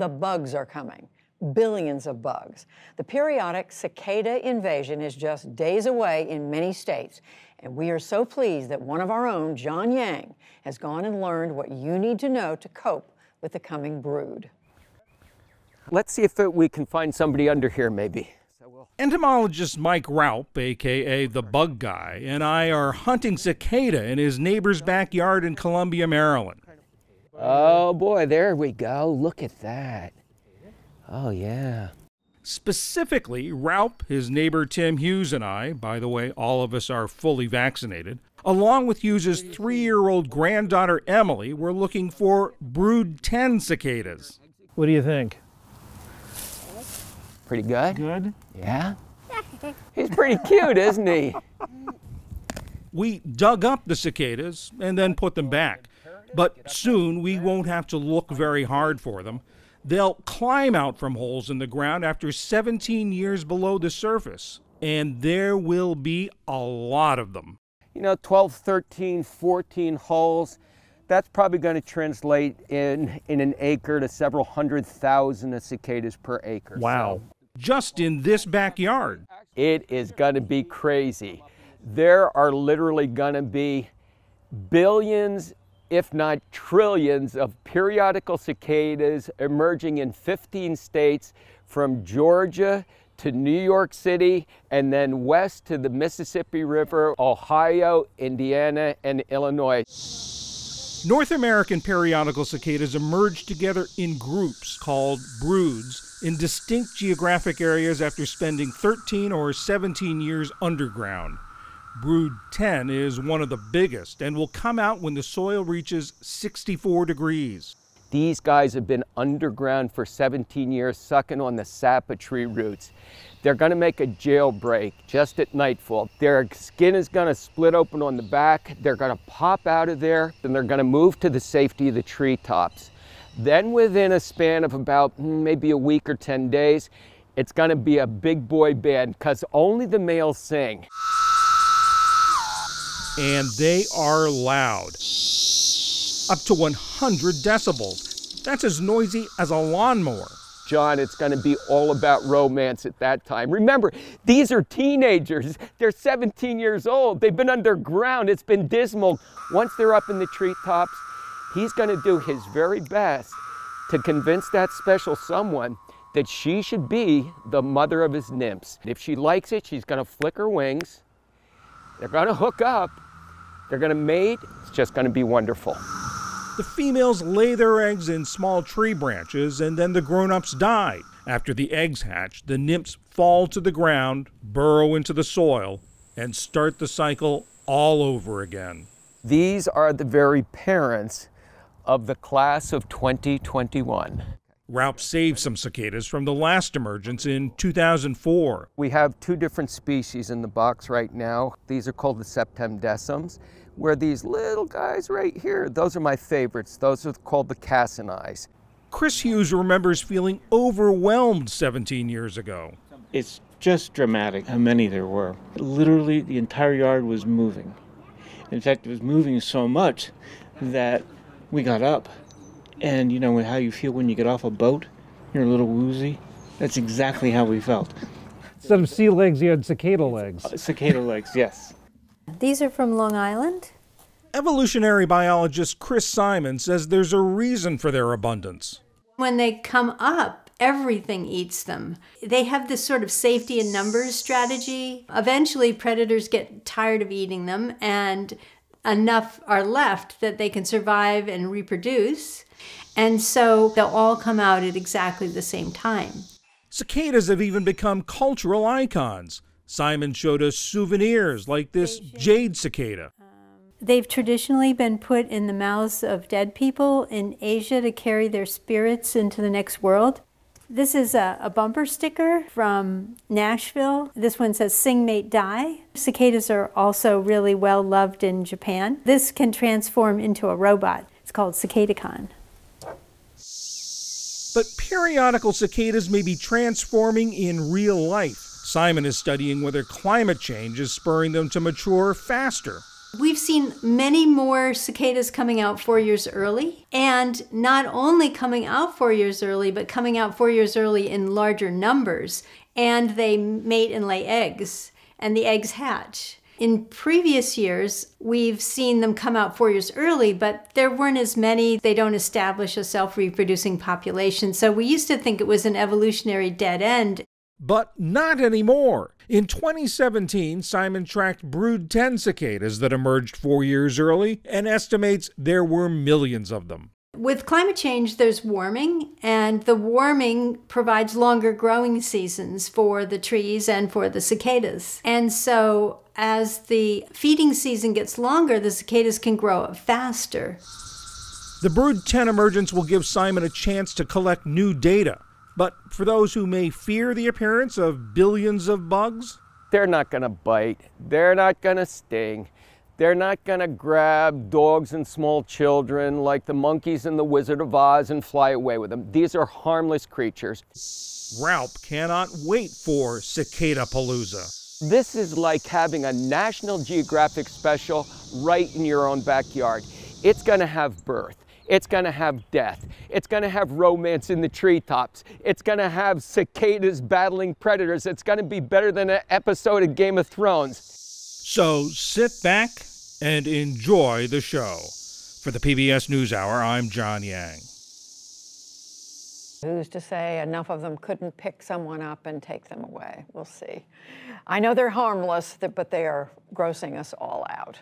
the bugs are coming. Billions of bugs. The periodic cicada invasion is just days away in many states, and we are so pleased that one of our own, John Yang, has gone and learned what you need to know to cope with the coming brood. Let's see if we can find somebody under here, maybe. Entomologist Mike Raupp, a.k.a. the Bug Guy, and I are hunting cicada in his neighbor's backyard in Columbia, Maryland. Oh boy, there we go. Look at that. Oh, yeah. Specifically, Raupp, his neighbor Tim Hughes, and I, by the way, all of us are fully vaccinated, along with Hughes' 3-year-old granddaughter Emily, were looking for Brood 10 cicadas. What do you think? Pretty good? Good? Yeah. He's pretty cute, isn't he? We dug up the cicadas and then put them back, but soon we won't have to look very hard for them. They'll climb out from holes in the ground after 17 years below the surface, and there will be a lot of them. You know, 12, 13, 14 holes, that's probably going to translate in an acre to several 100,000 cicadas per acre. Wow. So, just in this backyard. It is going to be crazy. There are literally going to be billions, if not trillions, of periodical cicadas emerging in 15 states from Georgia to New York City and then west to the Mississippi River, Ohio, Indiana, and Illinois. North American periodical cicadas emerge together in groups called broods in distinct geographic areas after spending 13 or 17 years underground. Brood 10 is one of the biggest and will come out when the soil reaches 64 degrees. These guys have been underground for 17 years, sucking on the sap of tree roots. They're going to make a jailbreak just at nightfall. Their skin is going to split open on the back. They're going to pop out of there, then they're going to move to the safety of the treetops. Then within a span of about maybe a week or 10 days, it's going to be a big boy band because only the males sing. And they are loud, up to 100 decibels. That's as noisy as a lawnmower. John, it's going to be all about romance at that time. Remember, these are teenagers. They're 17 years old. They've been underground. It's been dismal. Once they're up in the treetops, he's going to do his very best to convince that special someone that she should be the mother of his nymphs. If she likes it, she's going to flick her wings. They're going to hook up, they're going to mate, it's just going to be wonderful. The females lay their eggs in small tree branches and then the grown-ups die. After the eggs hatch, the nymphs fall to the ground, burrow into the soil, and start the cycle all over again. These are the very parents of the class of 2021. Raupp saved some cicadas from the last emergence in 2004. We have two different species in the box right now. These are called the septemdecims, where these little guys right here, those are my favorites. Those are called the Cassinis. Chris Hughes remembers feeling overwhelmed 17 years ago. It's just dramatic how many there were. Literally, the entire yard was moving. In fact, it was moving so much that we got up. And you know how you feel when you get off a boat? You're a little woozy? That's exactly how we felt. Instead of sea legs, you had cicada legs. Cicada legs, yes. These are from Long Island. Evolutionary biologist Chris Simon says there's a reason for their abundance. When they come up, everything eats them. They have this sort of safety in numbers strategy. Eventually, predators get tired of eating them, and enough are left that they can survive and reproduce. And so they'll all come out at exactly the same time. Cicadas have even become cultural icons. Simon showed us souvenirs like this jade cicada. They've traditionally been put in the mouths of dead people in Asia to carry their spirits into the next world. This is a bumper sticker from Nashville. This one says, "Sing, mate, die." Cicadas are also really well loved in Japan. This can transform into a robot. It's called CicadaCon. But periodical cicadas may be transforming in real life. Simon is studying whether climate change is spurring them to mature faster. We've seen many more cicadas coming out 4 years early, and not only coming out 4 years early, but coming out 4 years early in larger numbers, and they mate and lay eggs, and the eggs hatch. In previous years, we've seen them come out 4 years early, but there weren't as many. They don't establish a self-reproducing population, so we used to think it was an evolutionary dead end. But not anymore. In 2017, Simon tracked Brood 10 cicadas that emerged 4 years early and estimates there were millions of them. With climate change, there's warming, and the warming provides longer growing seasons for the trees and for the cicadas. And so as the feeding season gets longer, the cicadas can grow up faster. The Brood 10 emergence will give Simon a chance to collect new data. But for those who may fear the appearance of billions of bugs, they're not going to bite, they're not going to sting, they're not going to grab dogs and small children like the monkeys in The Wizard of Oz and fly away with them. These are harmless creatures. Raupp cannot wait for Cicada-palooza. This is like having a National Geographic special right in your own backyard. It's going to have birth. It's going to have death. It's going to have romance in the treetops. It's going to have cicadas battling predators. It's going to be better than an episode of Game of Thrones. So sit back and enjoy the show. For the PBS NewsHour, I'm John Yang. Who's to say enough of them couldn't pick someone up and take them away? We'll see. I know they're harmless, but they are grossing us all out.